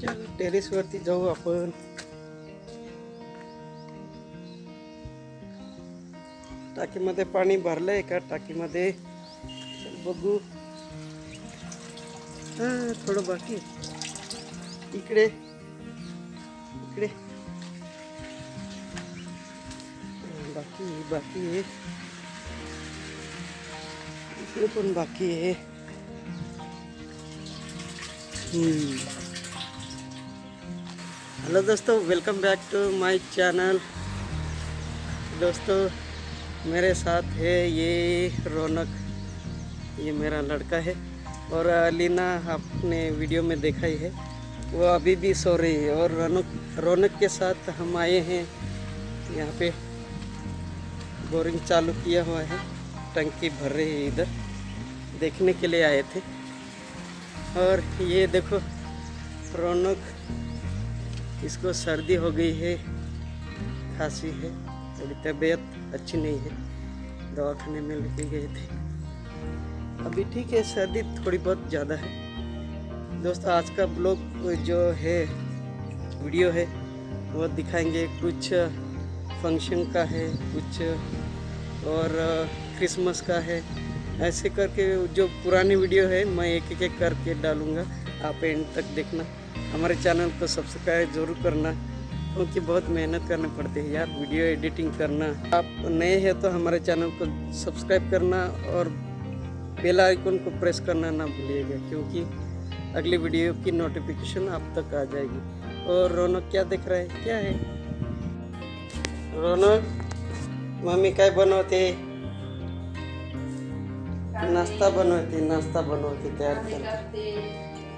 चला टेरेस वरती जाऊ आपण. टाकीमध्ये पाणी भरलंय का टाकीमध्ये बघू. हां थोडं बाकी इकडे इकडे बाकी बाकी आहे इकडे पण बाकी आहे. हेलो दोस्तों, welcome back to my channel. दोस्तों मेरे साथ है ये रौनक, ये मेरा लड़का है. और लीना आपने वीडियो में देखा ही है, वो अभी भी सो रही है. और रौनक के साथ हम आए हैं. यहाँ पे बोरिंग चालू किया हुआ है, टंकी भर रही है. इधर देखने के लिए आए थे. और ये देखो रौनक, इसको सर्दी हो गई है, खांसी है, थोड़ी तबीयत अच्छी नहीं है. दवाखाने में लेके गए थे. अभी ठीक है, सर्दी थोड़ी बहुत ज़्यादा है. दोस्तों आज का ब्लॉग जो है वीडियो है वो दिखाएंगे. कुछ फंक्शन का है, कुछ और क्रिसमस का है. ऐसे करके जो पुरानी वीडियो है मैं एक एक करके डालूँगा. आप एंड तक देखना. हमारे चैनल को सब्सक्राइब ज़रूर करना, क्योंकि बहुत मेहनत करनी पड़ती है यार वीडियो एडिटिंग करना. आप नए हैं तो हमारे चैनल को सब्सक्राइब करना और बेल आइकन को प्रेस करना ना भूलिएगा, क्योंकि अगली वीडियो की नोटिफिकेशन आप तक आ जाएगी. और रौनक क्या देख रहा है, क्या है रौनक? मम्मी क्या बनवते? नाश्ता बनवते तयार करते.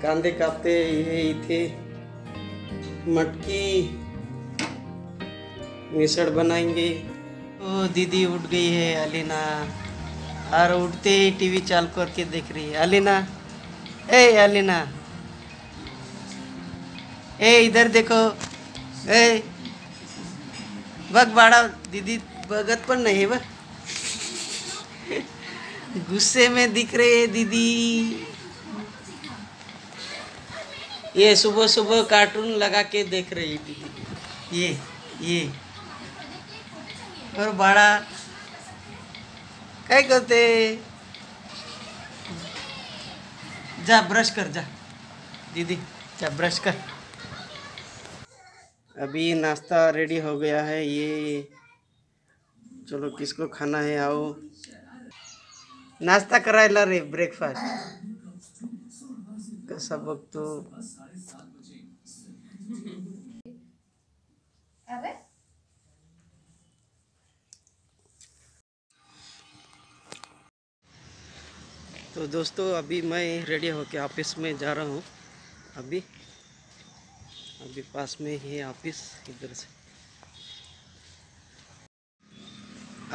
कांदे कापते. हे इथे मटकी मिसळ बनाएंगे. ओ दीदी उठ गई है अलीना, और उठते ही टीवी चालू करके देख रही है. अलीना, ए अलीना, ए इधर देखो. ए बघ बाळा, दीदी बघत पण नाही बघ. गुस्से में दिख रहे है दीदी. ये सुबह सुबह कार्टून लगा के देख रही है दीदी. ये और बाड़ा क्या करते? जा ब्रश कर, जा दीदी, जा ब्रश कर. अभी नाश्ता रेडी हो गया है. ये चलो किसको खाना है आओ. नाश्ता करायला रे ब्रेकफास्ट. कसा बघतो. तो दोस्तों अभी मैं रेडी होके ऑफिस में जा रहा हूँ. अभी पास में ही ऑफिस. इधर से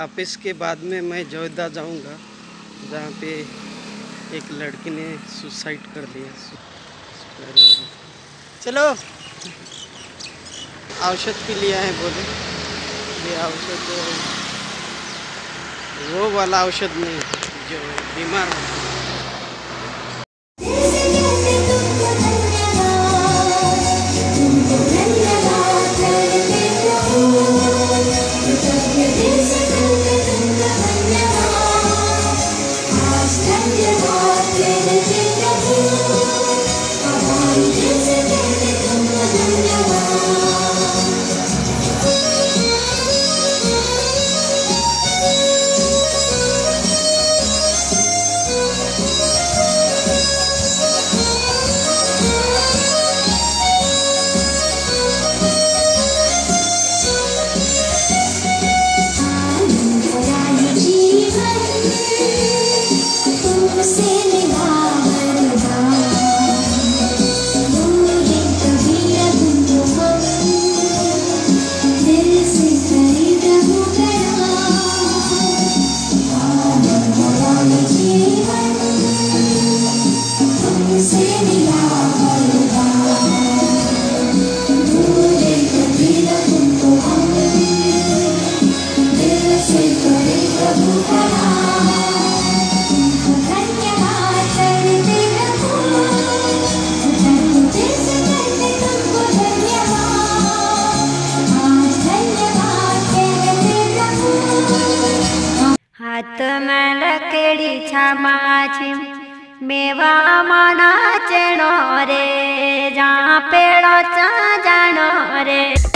ऑफिस के बाद में मैं जोधा जाऊँगा, जहाँ पे एक लड़की ने सुसाइड कर लिया. चलो औषध भी लिया है. बोले ये औषध वो वाला औषध नहीं जो बीमार है. हाथ में लकड़ी छामा छे मेवा माना चेनो रे जहाँ पेड़ो चा जानो रे।